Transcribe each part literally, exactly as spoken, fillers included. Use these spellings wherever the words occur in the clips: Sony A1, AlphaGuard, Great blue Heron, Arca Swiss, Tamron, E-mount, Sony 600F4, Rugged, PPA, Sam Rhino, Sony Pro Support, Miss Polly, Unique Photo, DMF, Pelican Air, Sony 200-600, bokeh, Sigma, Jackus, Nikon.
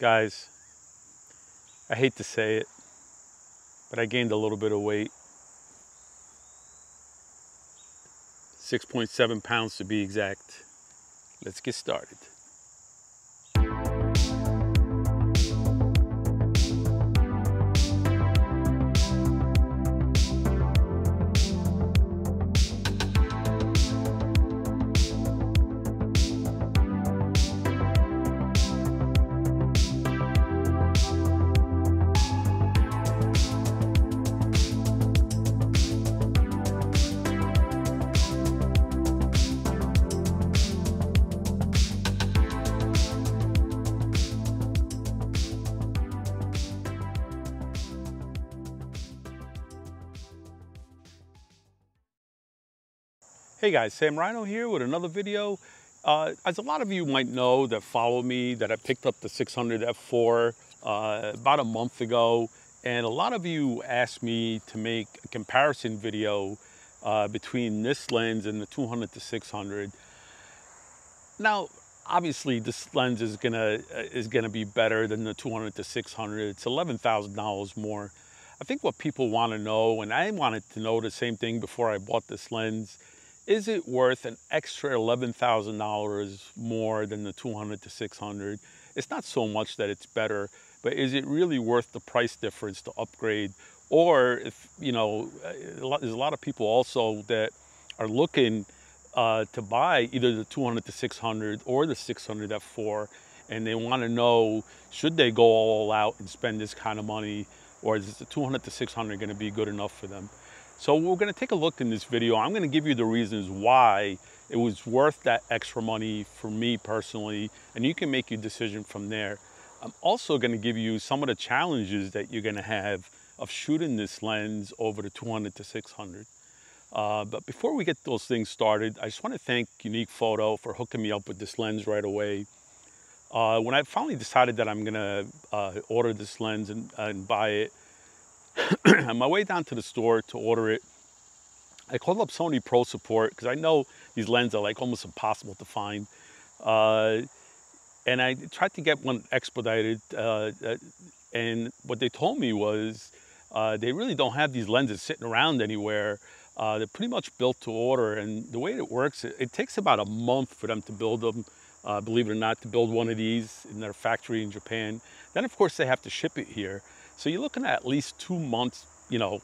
Guys, I hate to say it, but I gained a little bit of weight. six point seven pounds to be exact. Let's get started. Hey guys, Sam Rhino here with another video. Uh, as a lot of you might know that follow me, that I picked up the six hundred F four uh, about a month ago, and a lot of you asked me to make a comparison video uh, between this lens and the two hundred to six hundred. Now, obviously, this lens is gonna is gonna be better than the two hundred to six hundred. It's eleven thousand dollars more. I think what people want to know, and I wanted to know the same thing before I bought this lens. Is it worth an extra eleven thousand dollars more than the two hundred to six hundred? It's not so much that it's better, but is it really worth the price difference to upgrade? Or, if you know, there's a lot of people also that are looking uh, to buy either the two hundred to six hundred or the six hundred F four, and they want to know, should they go all out and spend this kind of money, or is the two hundred to six hundred going to be good enough for them? So we're gonna take a look in this video. I'm gonna give you the reasons why it was worth that extra money for me personally, and you can make your decision from there. I'm also gonna give you some of the challenges that you're gonna have of shooting this lens over the two hundred to six hundred. Uh, but before we get those things started, I just wanna thank Unique Photo for hooking me up with this lens right away. Uh, when I finally decided that I'm gonna uh, order this lens and, and buy it, on my way down to the store to order it, I called up Sony Pro Support because I know these lenses are like almost impossible to find. Uh, and I tried to get one expedited. Uh, and what they told me was uh, they really don't have these lenses sitting around anywhere. Uh, they're pretty much built to order. And the way it works, it, it takes about a month for them to build them, uh, believe it or not, to build one of these in their factory in Japan. Then, of course, they have to ship it here. So you're looking at at least two months, you know,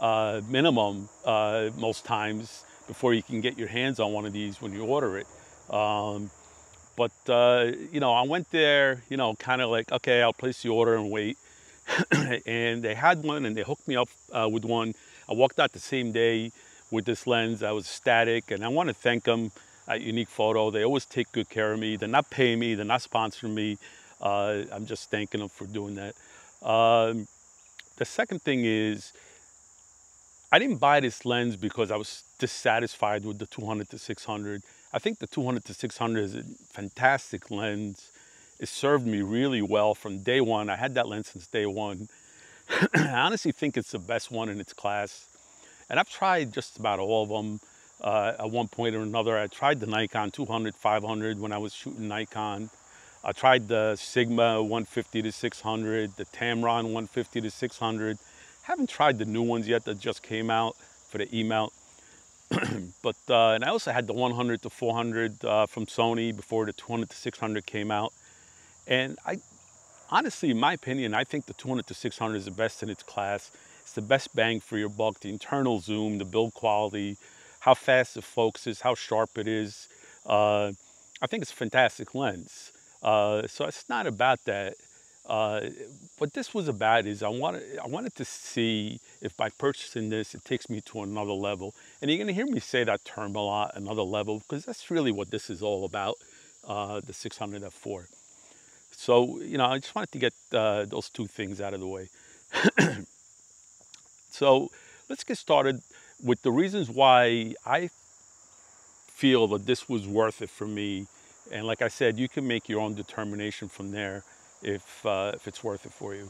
uh, minimum uh, most times before you can get your hands on one of these when you order it. Um, but, uh, you know, I went there, you know, kind of like, okay, I'll place the order and wait. And they had one and they hooked me up uh, with one. I walked out the same day with this lens. I was ecstatic, and I want to thank them at Unique Photo. They always take good care of me. They're not paying me. They're not sponsoring me. Uh, I'm just thanking them for doing that. Um, the second thing is, I didn't buy this lens because I was dissatisfied with the two hundred to six hundred. I think the two hundred to six hundred is a fantastic lens. It served me really well from day one. I had that lens since day one. I honestly think it's the best one in its class. And I've tried just about all of them uh, at one point or another. I tried the Nikon two hundred, five hundred when I was shooting Nikon. I tried the Sigma one fifty to six hundred, the Tamron one fifty to six hundred. Haven't tried the new ones yet that just came out for the E-mount. But uh, and I also had the one hundred to four hundred uh, from Sony before the two hundred to six hundred came out. And I honestly, in my opinion, I think the two hundred to six hundred is the best in its class. It's the best bang for your buck. The internal zoom, the build quality, how fast it focuses, how sharp it is. Uh, I think it's a fantastic lens. Uh, so it's not about that. Uh, what this was about is I wanted, I wanted to see if by purchasing this, it takes me to another level. And you're going to hear me say that term a lot, another level, because that's really what this is all about, uh, the six hundred F four. So, you know, I just wanted to get uh, those two things out of the way. So let's get started with the reasons why I feel that this was worth it for me. And like I said, you can make your own determination from there if, uh, if it's worth it for you.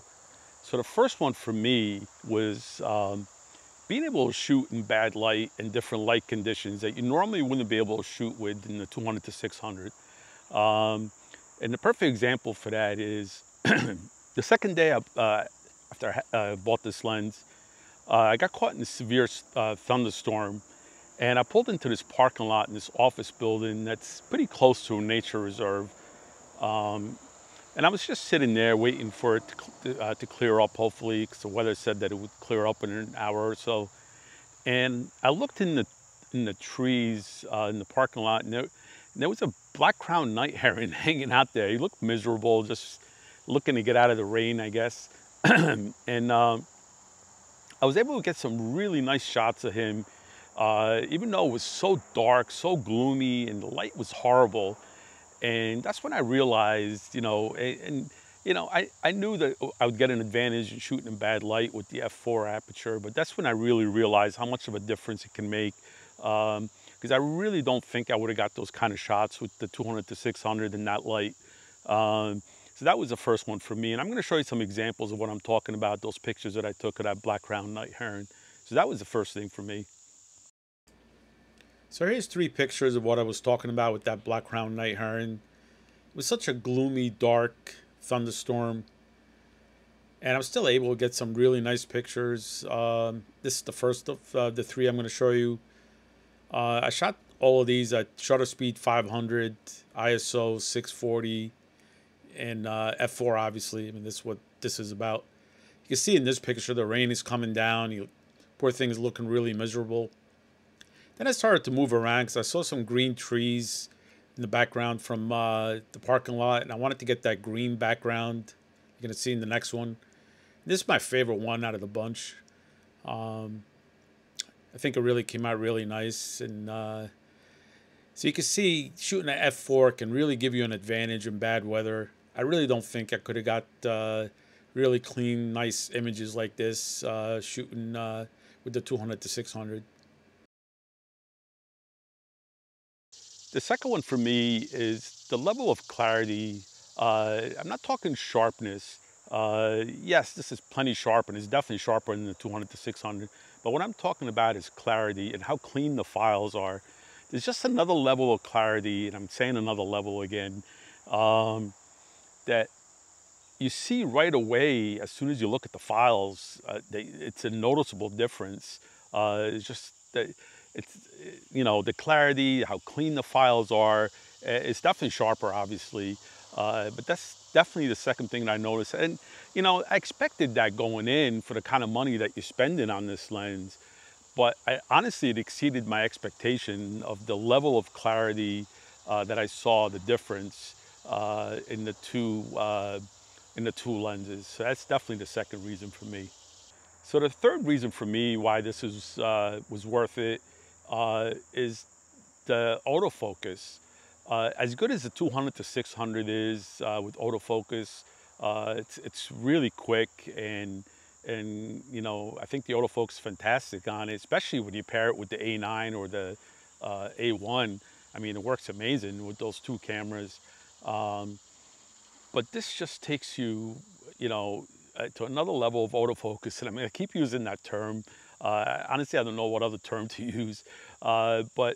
So the first one for me was um, being able to shoot in bad light and different light conditions that you normally wouldn't be able to shoot with in the two hundred to six hundred. Um, and the perfect example for that is The second day I, uh, after I uh, bought this lens, uh, I got caught in a severe uh, thunderstorm, and I pulled into this parking lot in this office building that's pretty close to a nature reserve. Um, and I was just sitting there waiting for it to, uh, to clear up, hopefully, because the weather said that it would clear up in an hour or so. And I looked in the, in the trees uh, in the parking lot, and there, and there was a black-crowned night heron hanging out there. He looked miserable, just looking to get out of the rain, I guess. And uh, I was able to get some really nice shots of him, uh, even though it was so dark, so gloomy, and the light was horrible. And that's when I realized, you know, and, and you know, I, I knew that I would get an advantage in shooting in bad light with the F four aperture, but that's when I really realized how much of a difference it can make. Um, because I really don't think I would have got those kind of shots with the two hundred to six hundred in that light. Um, so that was the first one for me. And I'm gonna show you some examples of what I'm talking about, those pictures that I took of that black-crowned night heron. So that was the first thing for me. So here's three pictures of what I was talking about with that black-crowned night heron. It was such a gloomy, dark thunderstorm, and I'm still able to get some really nice pictures. Um, this is the first of uh, the three I'm going to show you. Uh, I shot all of these at shutter speed five hundred, I S O six forty, and uh, F four, obviously. I mean, this is what this is about. You can see in this picture the rain is coming down. You, poor thing is looking really miserable. Then I started to move around because I saw some green trees in the background from uh, the parking lot, and I wanted to get that green background. You're going to see in the next one. This is my favorite one out of the bunch. Um, I think it really came out really nice. And uh, so you can see shooting at F four can really give you an advantage in bad weather. I really don't think I could have got uh, really clean, nice images like this uh, shooting uh, with the two hundred to six hundred. The second one for me is the level of clarity. Uh, I'm not talking sharpness. Uh, yes, this is plenty sharp, and it's definitely sharper than the two hundred to six hundred. But what I'm talking about is clarity and how clean the files are. There's just another level of clarity, and I'm saying another level again, um, that you see right away as soon as you look at the files. Uh, they, it's a noticeable difference. Uh, it's just that. It's, you know, the clarity, how clean the files are. It's definitely sharper, obviously, uh, but that's definitely the second thing that I noticed. And, you know, I expected that going in for the kind of money that you're spending on this lens, but I, honestly, it exceeded my expectation of the level of clarity uh, that I saw the difference uh, in the two uh, in the two lenses. So that's definitely the second reason for me. So the third reason for me why this is uh, was worth it. Uh, is the autofocus. Uh, as good as the two hundred to six hundred is uh, with autofocus, uh, it's, it's really quick, and, and you know, I think the autofocus is fantastic on it, especially when you pair it with the A nine or the uh, A one. I mean, it works amazing with those two cameras. Um, but this just takes you, you know, to another level of autofocus, and I mean, I keep using that term. Uh, honestly, I don't know what other term to use, uh, but,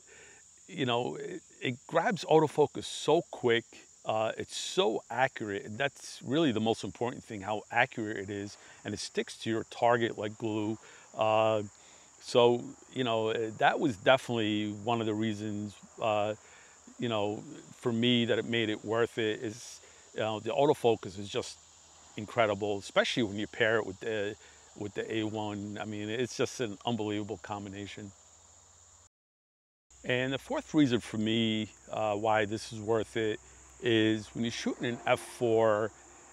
you know, it, it grabs autofocus so quick. Uh, it's so accurate. And that's really the most important thing, how accurate it is. And it sticks to your target like glue. Uh, so, you know, that was definitely one of the reasons, uh, you know, for me that it made it worth it is, you know, the autofocus is just incredible, especially when you pair it with the with the A one. I mean, it's just an unbelievable combination. And the fourth reason for me uh, why this is worth it is when you're shooting an F four,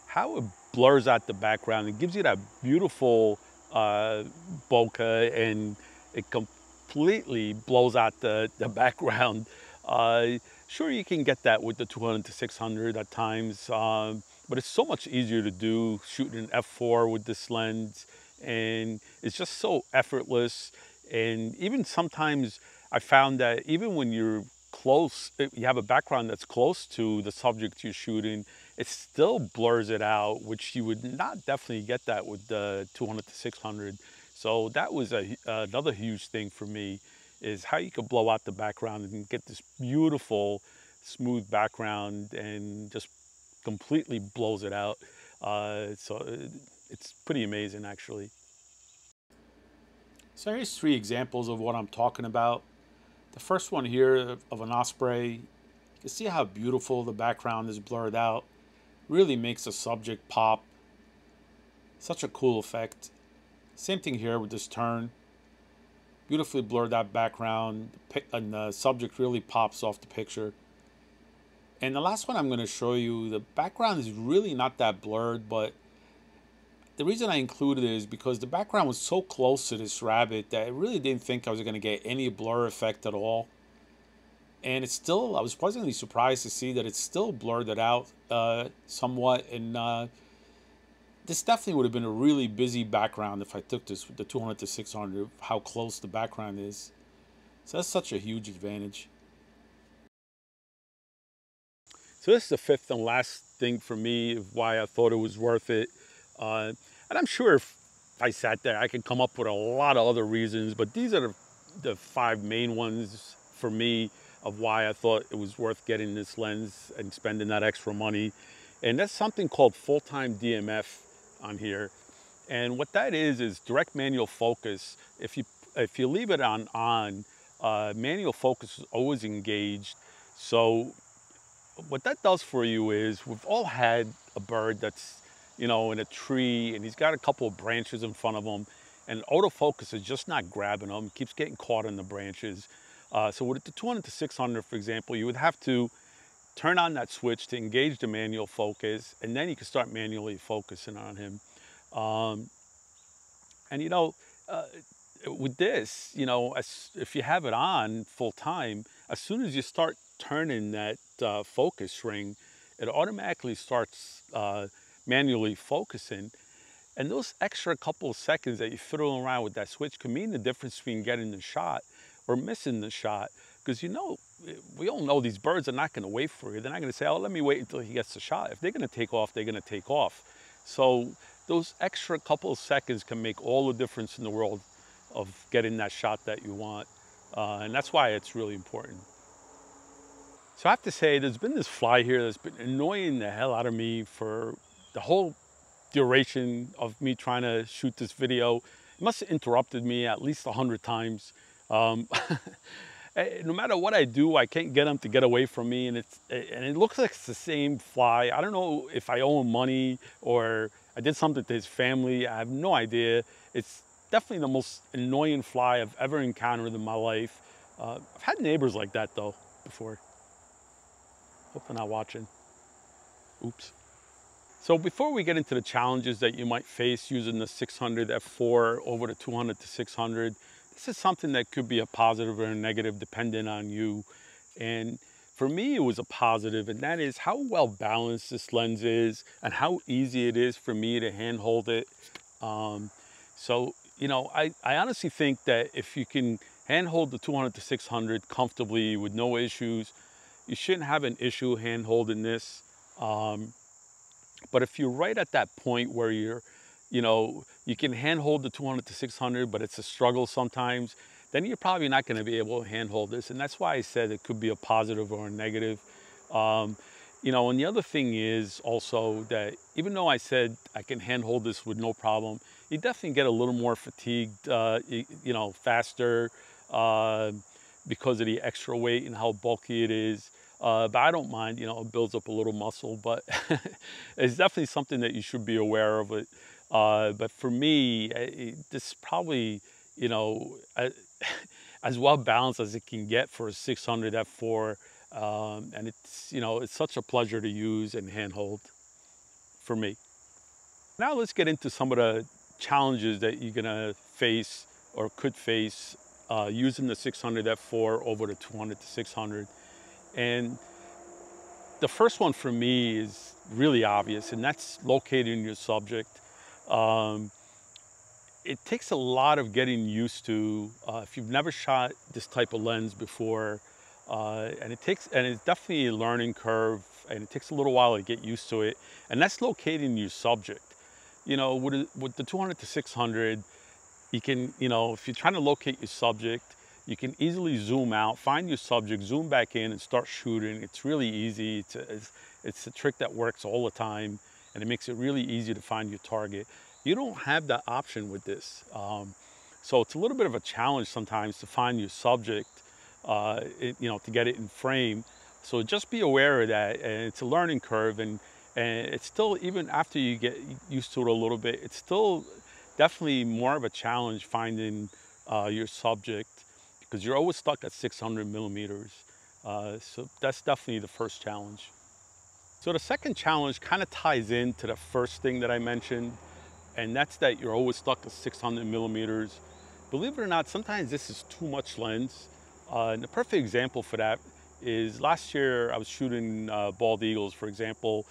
how it blurs out the background. It gives you that beautiful uh, bokeh, and it completely blows out the, the background. Uh, sure, you can get that with the two hundred to six hundred at times, um, but it's so much easier to do shooting an F four with this lens. And it's just so effortless. And even sometimes I found that even when you're close, you have a background that's close to the subject you're shooting, it still blurs it out, which you would not definitely get that with the two hundred to six hundred. So that was a, uh, another huge thing for me, is how you could blow out the background and get this beautiful, smooth background and just completely blows it out. Uh, so it's pretty amazing, actually. So here's three examples of what I'm talking about. The first one here of an Osprey, you can see how beautiful the background is blurred out. Really makes the subject pop. Such a cool effect. Same thing here with this turn. Beautifully blurred out background, and the subject really pops off the picture. And the last one I'm going to show you, the background is really not that blurred, but the reason I included it is because the background was so close to this rabbit that I really didn't think I was going to get any blur effect at all. And it's still, I was pleasantly surprised to see that it's still blurred it out uh, somewhat. And uh, this definitely would have been a really busy background if I took this with the two hundred to six hundred, how close the background is. So that's such a huge advantage. So this is the fifth and last thing for me of why I thought it was worth it. Uh, and I'm sure if I sat there, I could come up with a lot of other reasons, but these are the, the five main ones for me of why I thought it was worth getting this lens and spending that extra money. And that's something called full-time D M F on here. And what that is, is direct manual focus. If you, if you leave it on, on uh, manual focus is always engaged. So what that does for you is, we've all had a bird that's, you know, in a tree, and he's got a couple of branches in front of him, and autofocus is just not grabbing him, keeps getting caught in the branches. Uh, so with the two hundred to six hundred, for example, you would have to turn on that switch to engage the manual focus, and then you can start manually focusing on him. Um, and you know, uh, with this, you know, as, if you have it on full time, as soon as you start turning that uh, focus ring, it automatically starts uh, manually focusing. And those extra couple of seconds that you fiddle around with that switch can mean the difference between getting the shot or missing the shot. Because you know, we all know these birds are not going to wait for you. They're not going to say, oh, let me wait until he gets the shot. If they're going to take off, they're going to take off. So those extra couple of seconds can make all the difference in the world of getting that shot that you want. Uh, and that's why it's really important. So I have to say, there's been this fly here that's been annoying the hell out of me for the whole duration of me trying to shoot this video. It must have interrupted me at least a hundred times. Um, no matter what I do, I can't get them to get away from me. And, it's, and it looks like it's the same fly. I don't know if I owe him money or I did something to his family. I have no idea. It's definitely the most annoying fly I've ever encountered in my life. Uh, I've had neighbors like that, though, before. Hope they're not watching. Oops. So before we get into the challenges that you might face using the six hundred F four over the two hundred to six hundred, this is something that could be a positive or a negative depending on you. And for me, it was a positive, and that is how well balanced this lens is and how easy it is for me to handhold it. Um, so, you know, I, I honestly think that if you can handhold the two hundred to six hundred comfortably with no issues, you shouldn't have an issue handholding this. Um, but if you're right at that point where you're, you know, you can handhold the two hundred to six hundred, but it's a struggle sometimes, then you're probably not going to be able to handhold this. And that's why I said it could be a positive or a negative. Um, you know, and the other thing is also that even though I said I can handhold this with no problem, you definitely get a little more fatigued, uh, you, you know, faster uh, because of the extra weight and how bulky it is. Uh, but I don't mind, you know, it builds up a little muscle, but it's definitely something that you should be aware of. It. Uh, but for me, it, this probably, you know, I, as well balanced as it can get for a six hundred F four. Um, and it's, you know, it's such a pleasure to use and handhold for me. Now let's get into some of the challenges that you're going to face or could face uh, using the six hundred F four over the two hundred to six hundred. And the first one for me is really obvious, and that's locating your subject. Um, it takes a lot of getting used to uh, if you've never shot this type of lens before, uh, and it takes, and it's definitely a learning curve, and it takes a little while to get used to it. And that's locating your subject. You know, with, with the two hundred to six hundred, you can, you know, if you're trying to locate your subject, you can easily zoom out, find your subject, zoom back in and start shooting. It's really easy. It's a, it's, it's a trick that works all the time. and it makes it really easy to find your target. You don't have that option with this. Um, so it's a little bit of a challenge sometimes to find your subject, uh, it, you know, to get it in frame. So just be aware of that, and it's a learning curve, and, and it's still, even after you get used to it a little bit, it's still definitely more of a challenge finding uh, your subject, because you're always stuck at six hundred millimeters. Uh, so that's definitely the first challenge. So the second challenge kind of ties into the first thing that I mentioned, and that's that you're always stuck at six hundred millimeters. Believe it or not, sometimes this is too much lens. Uh, and the perfect example for that is last year I was shooting uh, bald eagles, for example,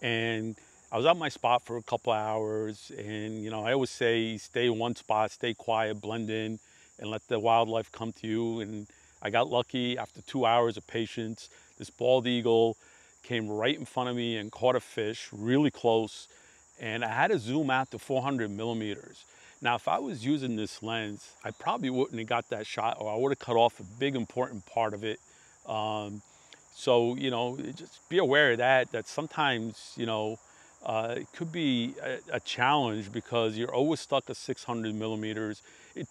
and I was at my spot for a couple of hours, and you know, I always say stay in one spot, stay quiet, blend in, and let the wildlife come to you. And I got lucky. After two hours of patience, this bald eagle came right in front of me and caught a fish really close, and I had to zoom out to four hundred millimeters. Now, if I was using this lens, I probably wouldn't have got that shot, or I would have cut off a big important part of it. Um, so, you know, just be aware of that, that sometimes, you know, uh, it could be a, a challenge because you're always stuck at six hundred millimeters. It,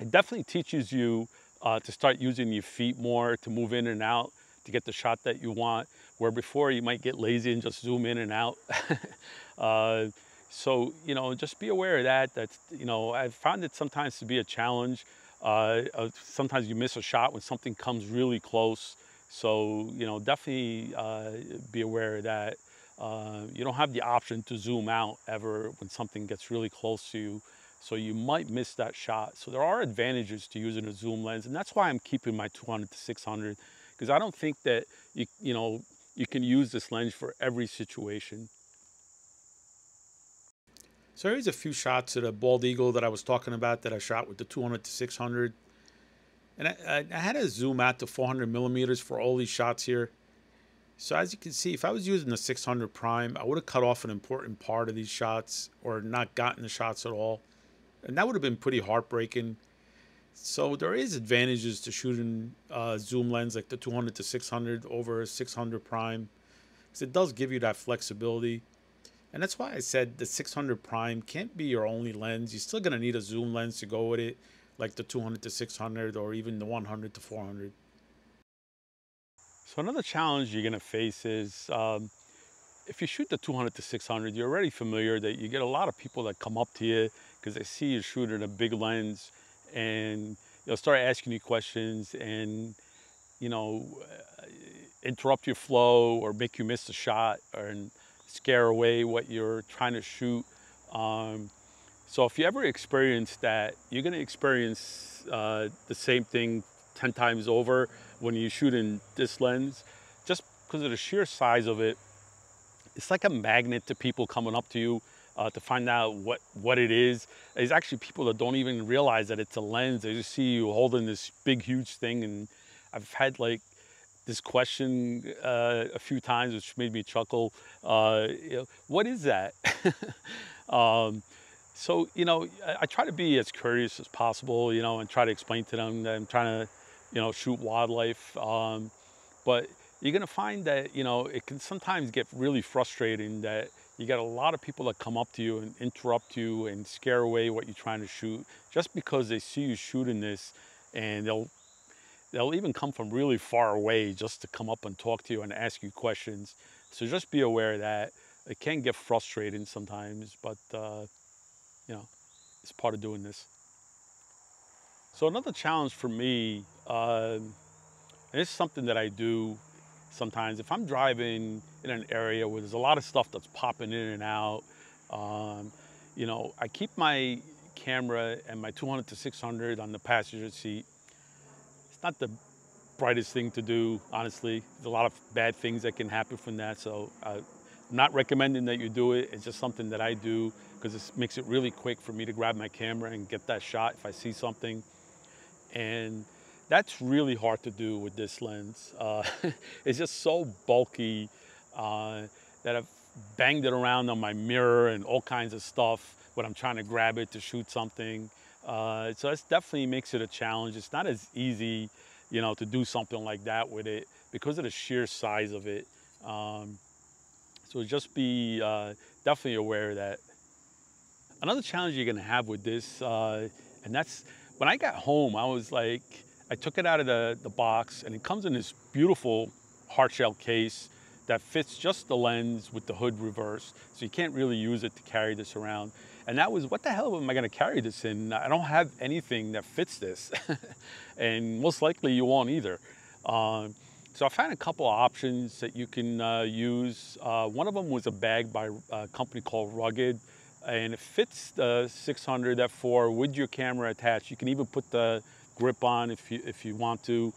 it definitely teaches you uh, to start using your feet more, to move in and out, to get the shot that you want, where before you might get lazy and just zoom in and out. uh, so, you know, just be aware of that. That's, you know, I've found it sometimes to be a challenge. Uh, sometimes you miss a shot when something comes really close. So, you know, definitely uh, be aware of that. Uh, you don't have the option to zoom out ever when something gets really close to you. So you might miss that shot. So there are advantages to using a zoom lens. And that's why I'm keeping my two hundred to six hundred, because I don't think that, you, you know, you can use this lens for every situation. So here's a few shots of the bald eagle that I was talking about that I shot with the two hundred to six hundred. And I, I had to zoom out to four hundred millimeters for all these shots here. So as you can see, if I was using the six hundred prime, I would have cut off an important part of these shots or not gotten the shots at all. And that would have been pretty heartbreaking. So there is advantages to shooting a zoom lens like the two hundred to six hundred over a six hundred prime, because it does give you that flexibility. And that's why I said the six hundred prime can't be your only lens. You're still going to need a zoom lens to go with it, like the two hundred to six hundred or even the one hundred to four hundred. So another challenge you're going to face is um, if you shoot the two hundred to six hundred, you're already familiar that you get a lot of people that come up to you because they see you shooting a big lens, and they'll start asking you questions and, you know, interrupt your flow or make you miss a shot or scare away what you're trying to shoot. Um, so if you ever experience that, you're going to experience uh, the same thing ten times over when you shoot in this lens, just because of the sheer size of it. It's like a magnet to people coming up to you uh, to find out what, what it is. It's actually people that don't even realize that it's a lens. They just see you holding this big, huge thing. And I've had like this question uh, a few times, which made me chuckle. Uh, you know, what is that? um, so, you know, I, I try to be as courteous as possible, you know, and try to explain to them that I'm trying to, you know, shoot wildlife. Um, but you're going to find that, you know, it can sometimes get really frustrating that you got a lot of people that come up to you and interrupt you and scare away what you're trying to shoot just because they see you shooting this, and they'll They'll even come from really far away just to come up and talk to you and ask you questions. So just be aware of that. It can get frustrating sometimes, but uh, you know, it's part of doing this. So another challenge for me, uh, and it's something that I do sometimes, if I'm driving in an area where there's a lot of stuff that's popping in and out, um, you know, I keep my camera and my two hundred to six hundred on the passenger seat. It's not the brightest thing to do, honestly. There's a lot of bad things that can happen from that, so I'm not recommending that you do it. It's just something that I do because it makes it really quick for me to grab my camera and get that shot if I see something. And that's really hard to do with this lens. Uh, it's just so bulky uh, that I've banged it around on my mirror and all kinds of stuff when I'm trying to grab it to shoot something. Uh, so it definitely makes it a challenge. It's not as easy, you know, to do something like that with it because of the sheer size of it. Um, So just be uh, definitely aware of that. Another challenge you're gonna have with this, uh, and that's, when I got home, I was like, I took it out of the, the box, and it comes in this beautiful hard shell case that fits just the lens with the hood reversed. So you can't really use it to carry this around. And that was, what the hell am I gonna carry this in? I don't have anything that fits this. And most likely you won't either. Um, so I found a couple of options that you can uh, use. Uh, one of them was a bag by a company called Rugged, and it fits the six hundred F four with your camera attached. You can even put the grip on if you, if you want to,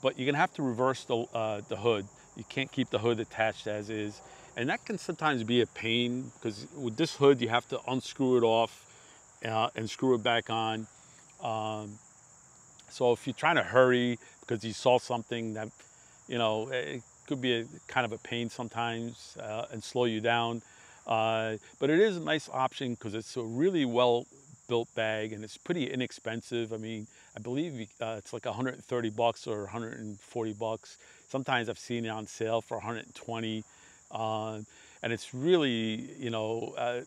but you're gonna have to reverse the, uh, the hood. You can't keep the hood attached as is. And that can sometimes be a pain, because with this hood, you have to unscrew it off uh, and screw it back on. Um, so if you're trying to hurry because you saw something that, you know, it could be a kind of a pain sometimes uh, and slow you down. Uh, but it is a nice option because it's a really well-built bag and it's pretty inexpensive. I mean, I believe uh, it's like one hundred thirty bucks or one hundred forty bucks. Sometimes I've seen it on sale for one hundred twenty. Uh, and it's really, you know, uh,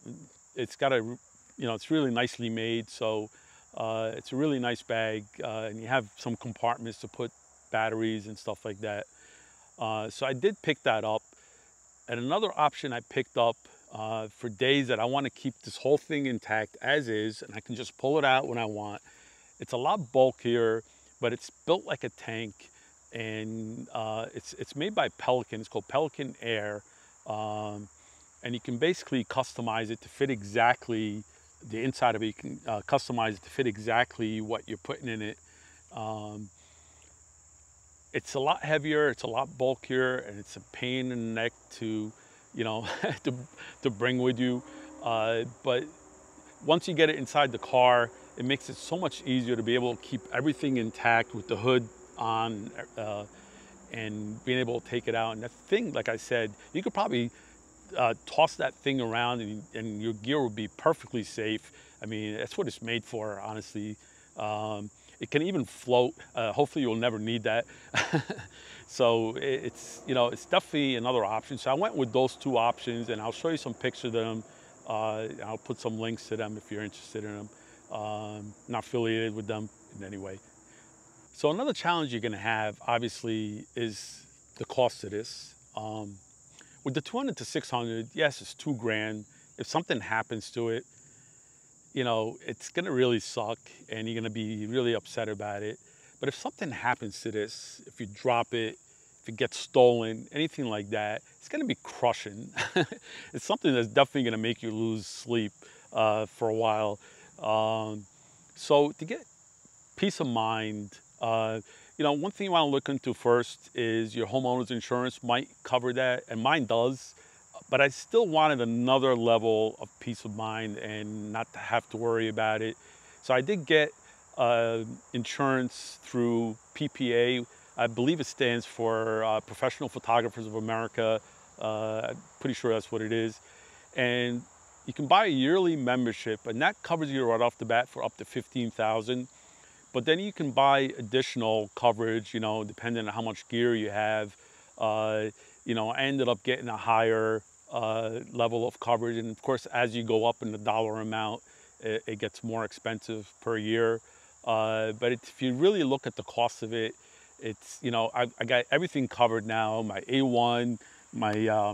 it's got a, you know, it's really nicely made. So uh, it's a really nice bag, uh, and you have some compartments to put batteries and stuff like that. Uh, so I did pick that up. And another option I picked up uh, for days that I want to keep this whole thing intact as is, and I can just pull it out when I want. It's a lot bulkier, but it's built like a tank, and uh, it's, it's made by Pelican. It's called Pelican Air. Um, and you can basically customize it to fit exactly the inside of it. You can uh, customize it to fit exactly what you're putting in it. Um, it's a lot heavier, it's a lot bulkier, and it's a pain in the neck to, you know, to, to bring with you. Uh, but once you get it inside the car, it makes it so much easier to be able to keep everything intact with the hood on uh, and being able to take it out. And that thing, like I said, you could probably uh, toss that thing around and, and your gear would be perfectly safe. I mean, that's what it's made for, honestly. Um, it can even float. Uh, hopefully you'll never need that. So it's, you know, it's definitely another option. So I went with those two options, and I'll show you some pictures of them. Uh, I'll put some links to them if you're interested in them. Um, not affiliated with them in any way. So another challenge you're gonna have, obviously, is the cost of this. Um, with the two hundred to six hundred, yes, it's two grand. If something happens to it, you know, it's gonna really suck and you're gonna be really upset about it. But if something happens to this, if you drop it, if it gets stolen, anything like that, it's gonna be crushing. It's something that's definitely gonna make you lose sleep uh, for a while. Um, so to get peace of mind, uh, you know, one thing you wanna look into first is your homeowner's insurance might cover that, and mine does. But I still wanted another level of peace of mind and not to have to worry about it. So I did get uh, insurance through P P A. I believe it stands for uh, Professional Photographers of America. Uh, I'm pretty sure that's what it is. And you can buy a yearly membership, and that covers you right off the bat for up to fifteen thousand dollars. But then you can buy additional coverage, you know, depending on how much gear you have. Uh, you know, I ended up getting a higher uh, level of coverage. And of course, as you go up in the dollar amount, it, it gets more expensive per year. Uh, but it, if you really look at the cost of it, it's, you know, I, I got everything covered now. My A one, my, uh,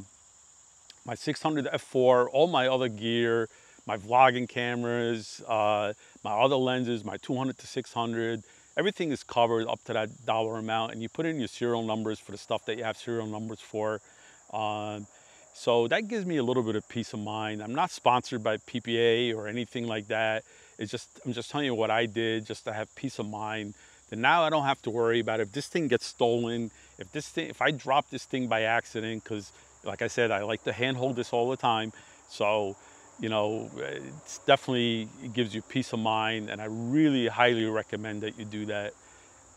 my six hundred F four, all my other gear, my vlogging cameras, uh, my other lenses, my two hundred to six hundred. Everything is covered up to that dollar amount, and you put in your serial numbers for the stuff that you have serial numbers for. Um, so that gives me a little bit of peace of mind. I'm not sponsored by P P A or anything like that. It's just, I'm just telling you what I did just to have peace of mind. Then now I don't have to worry about if this thing gets stolen, if this thing, if I drop this thing by accident, because like I said, I like to handhold this all the time. So, you know, it's definitely, it gives you peace of mind, and I really highly recommend that you do that.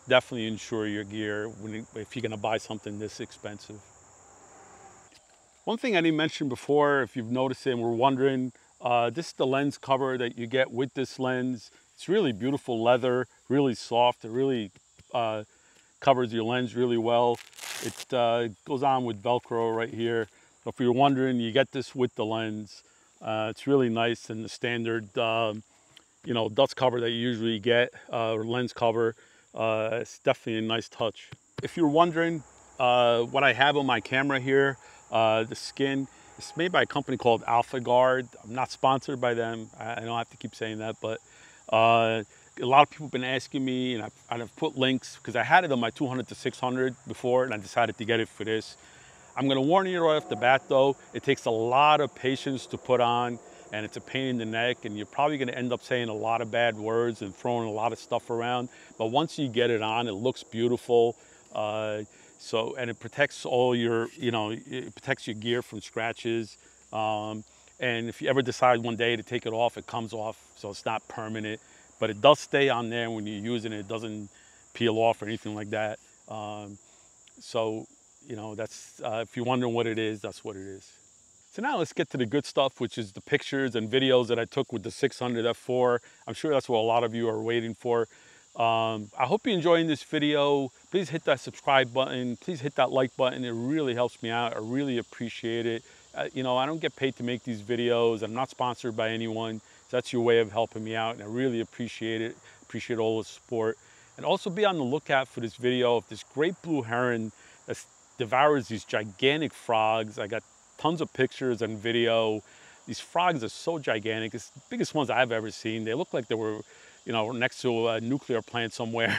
Definitely insure your gear when it, if you're gonna buy something this expensive. One thing I didn't mention before, if you've noticed it and were wondering, uh, this is the lens cover that you get with this lens. It's really beautiful leather, really soft. It really uh, covers your lens really well. It uh, goes on with Velcro right here. If you're wondering, you get this with the lens. Uh, it's really nice, and the standard, uh, you know, dust cover that you usually get, uh, or lens cover. Uh, it's definitely a nice touch. If you're wondering uh, what I have on my camera here, uh, the skin, it's made by a company called AlphaGuard. I'm not sponsored by them. I don't have to keep saying that, but uh, a lot of people have been asking me, and I've, I've put links because I had it on my two hundred to six hundred before, and I decided to get it for this. I'm gonna warn you right off the bat though, it takes a lot of patience to put on, and it's a pain in the neck, and you're probably gonna end up saying a lot of bad words and throwing a lot of stuff around. But once you get it on, it looks beautiful. Uh, So, and it protects all your, you know, it protects your gear from scratches. Um, and if you ever decide one day to take it off, it comes off. So it's not permanent, but it does stay on there when you're using it. It doesn't peel off or anything like that. Um, so, you know, that's, uh, if you're wondering what it is, that's what it is. So now let's get to the good stuff, which is the pictures and videos that I took with the six hundred F four. I'm sure that's what a lot of you are waiting for. Um, I hope you're enjoying this video. Please hit that subscribe button. Please hit that like button. It really helps me out. I really appreciate it. Uh, you know, I don't get paid to make these videos. I'm not sponsored by anyone. So that's your way of helping me out. And I really appreciate it. Appreciate all the support. And also be on the lookout for this video of this great blue heron that devours these gigantic frogs. I got tons of pictures and video. These frogs are so gigantic. It's the biggest ones I've ever seen. They look like they were, you know, next to a nuclear plant somewhere.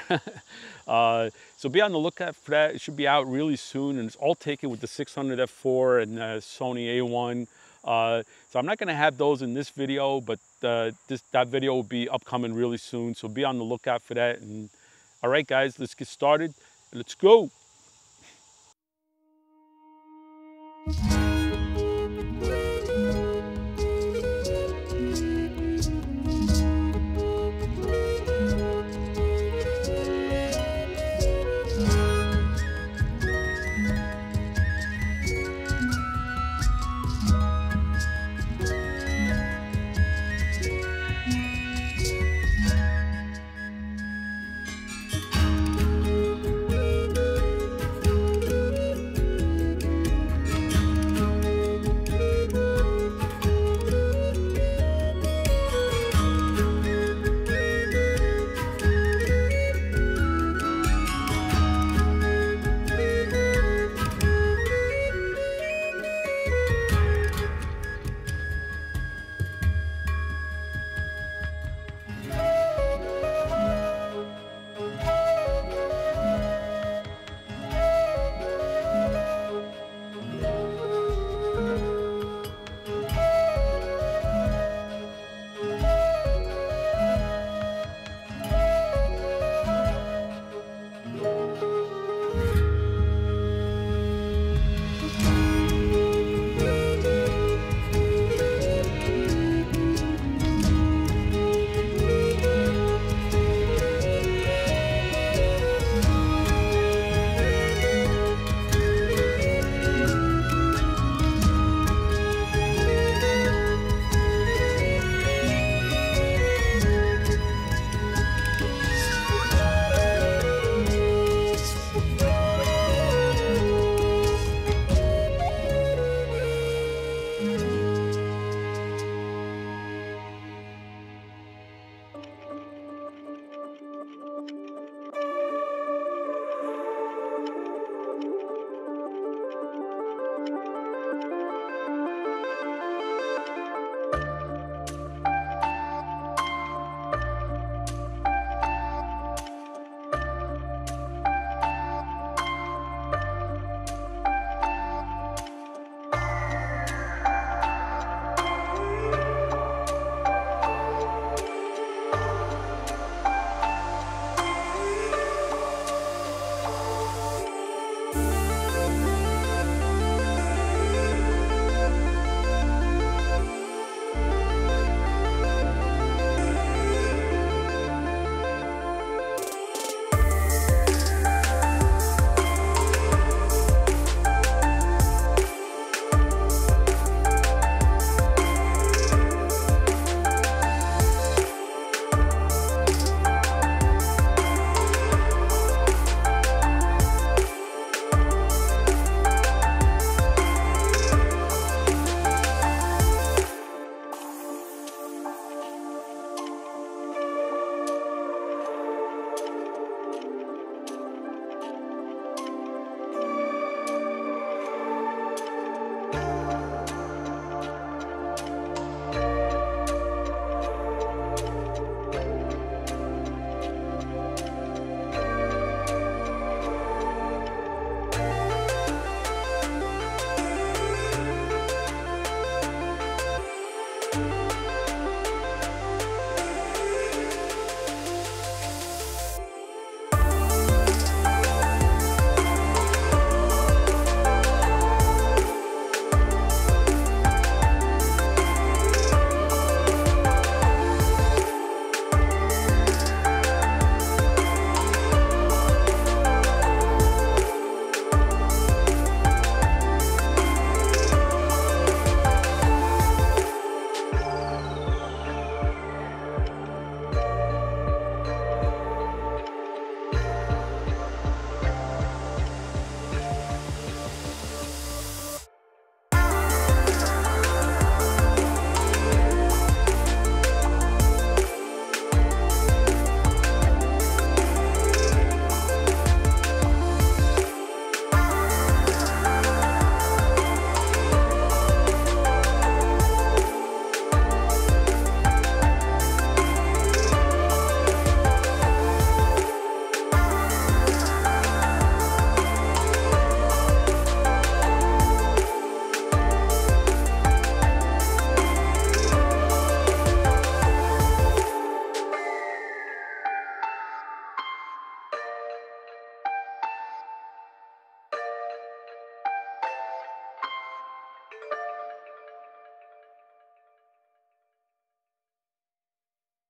uh, so be on the lookout for that. It should be out really soon, and it's all taken with the six hundred F four and uh, Sony A one. Uh, so I'm not gonna have those in this video, but uh, this, that video will be upcoming really soon. So be on the lookout for that. And all right, guys, let's get started. Let's go.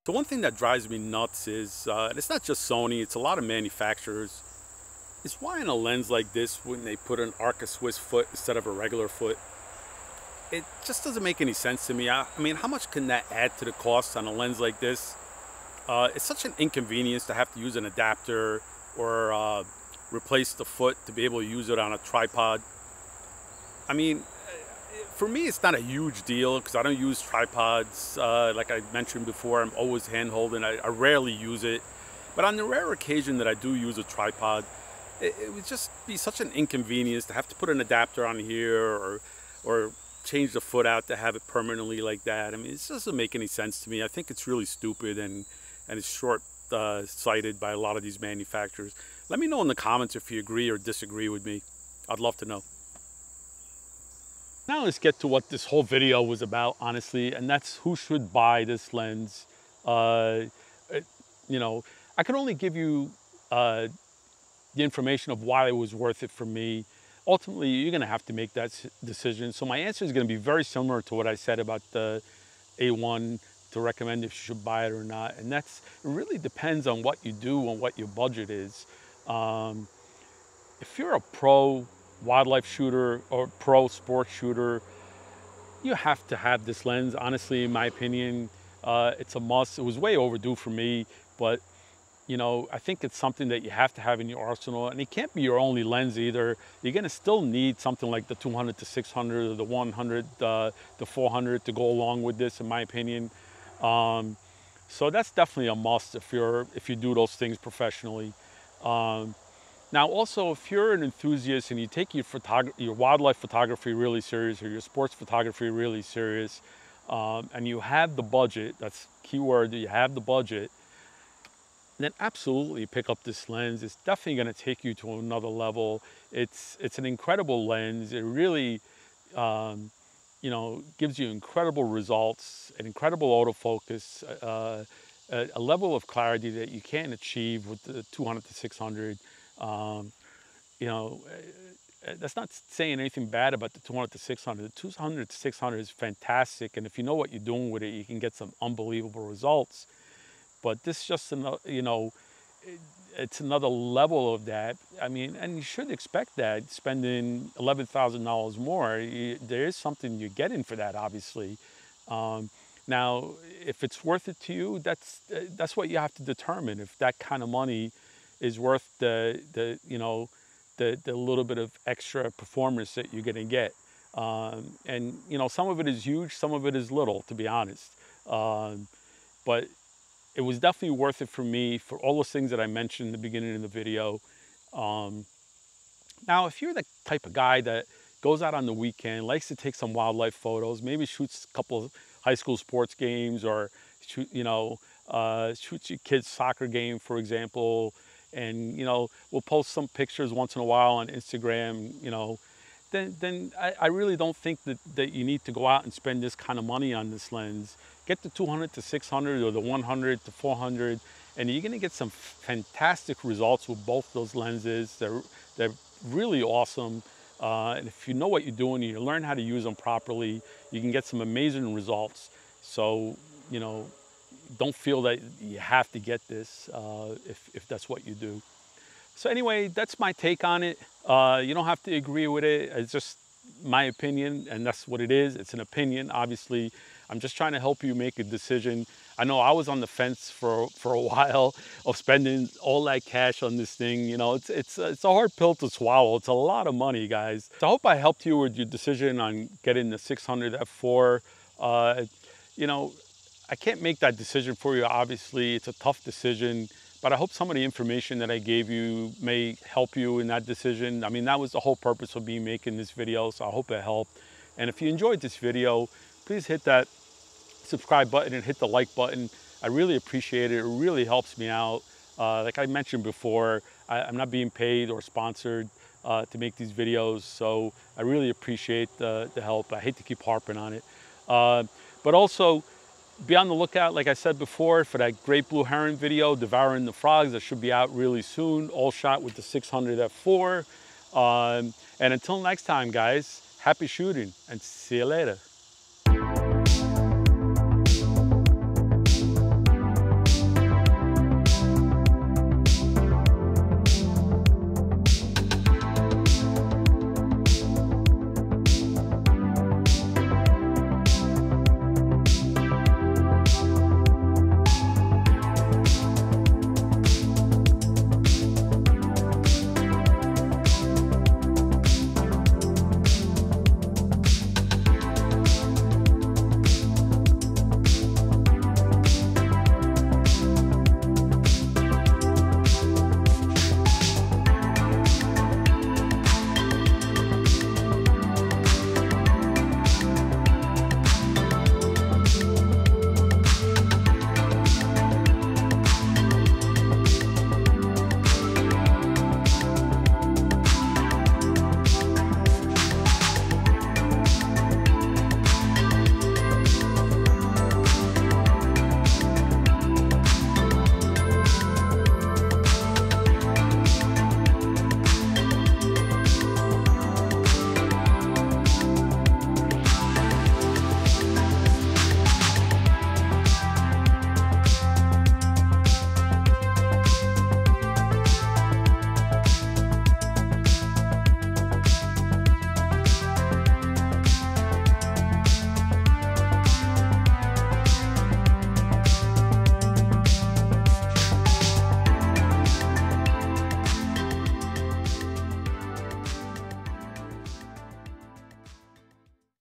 So one thing that drives me nuts is, uh, and it's not just Sony, it's a lot of manufacturers, is why in a lens like this, when they put an Arca Swiss foot instead of a regular foot, it just doesn't make any sense to me. I, I mean, how much can that add to the cost on a lens like this? Uh, it's such an inconvenience to have to use an adapter or uh, replace the foot to be able to use it on a tripod. I mean, for me, it's not a huge deal because I don't use tripods. Uh, like I mentioned before, I'm always hand-holding. I, I rarely use it. But on the rare occasion that I do use a tripod, it, it would just be such an inconvenience to have to put an adapter on here or, or change the foot out to have it permanently like that. I mean, it doesn't make any sense to me. I think it's really stupid and, and it's short-sighted uh, by a lot of these manufacturers. Let me know in the comments if you agree or disagree with me. I'd love to know. Now let's get to what this whole video was about, honestly, and that's who should buy this lens. Uh, it, you know, I could only give you uh, the information of why it was worth it for me. Ultimately, you're going to have to make that decision. So my answer is going to be very similar to what I said about the A one to recommend if you should buy it or not. And that's, it really depends on what you do and what your budget is. Um, if you're a pro wildlife shooter or pro sport shooter, you have to have this lens, honestly, in my opinion. Uh, it's a must. It was way overdue for me, but you know, I think it's something that you have to have in your arsenal, and it can't be your only lens either. You're going to still need something like the two hundred to six hundred or the one hundred, uh, the four hundred to go along with this, in my opinion. Um, so that's definitely a must if you're, if you do those things professionally. Um, Now, also, if you're an enthusiast and you take your, your wildlife photography really serious or your sports photography really serious, um, and you have the budget, that's key word, you have the budget, then absolutely pick up this lens. It's definitely going to take you to another level. It's, it's an incredible lens. It really, um, you know, gives you incredible results, an incredible autofocus, uh, a, a level of clarity that you can't achieve with the two hundred to six hundred. Um, you know, that's not saying anything bad about the two hundred to six hundred. The two hundred to six hundred is fantastic, and if you know what you're doing with it, you can get some unbelievable results. But this is just another, you know, it's another level of that. I mean, and you should expect that spending eleven thousand dollars more. You, there is something you're getting for that, obviously. Um, now, if it's worth it to you, that's that's what you have to determine. If that kind of money is worth the, the you know, the, the little bit of extra performance that you're going to get. Um, and, you know, some of it is huge, some of it is little, to be honest. Um, but it was definitely worth it for me for all those things that I mentioned in the beginning of the video. Um, now, if you're the type of guy that goes out on the weekend, likes to take some wildlife photos, maybe shoots a couple of high school sports games or, shoot, you know, uh, shoots your kid's soccer game, for example, and, you know, we'll post some pictures once in a while on Instagram, you know, then, then I, I really don't think that, that you need to go out and spend this kind of money on this lens. Get the two hundred to six hundred or the one hundred to four hundred, and you're going to get some fantastic results with both those lenses. They're, they're really awesome. Uh, and if you know what you're doing, you learn how to use them properly, you can get some amazing results. So, you know, don't feel that you have to get this uh, if, if that's what you do. So anyway, that's my take on it. Uh, you don't have to agree with it. It's just my opinion, and that's what it is. It's an opinion, obviously. I'm just trying to help you make a decision. I know I was on the fence for, for a while of spending all that cash on this thing. You know, it's, it's, it's a hard pill to swallow. It's a lot of money, guys. So I hope I helped you with your decision on getting the six hundred F four. Uh, you know, I can't make that decision for you, obviously. It's a tough decision, but I hope some of the information that I gave you may help you in that decision. I mean, that was the whole purpose of me making this video, so I hope it helped. And if you enjoyed this video, please hit that subscribe button and hit the like button. I really appreciate it. It really helps me out. Uh, like I mentioned before, I, I'm not being paid or sponsored uh, to make these videos, so I really appreciate the, the help. I hate to keep harping on it. Uh, but also, be on the lookout, like I said before, for that great blue heron video, Devouring the Frogs, that should be out really soon, all shot with the six hundred F four. Um, and until next time, guys, happy shooting, and see you later.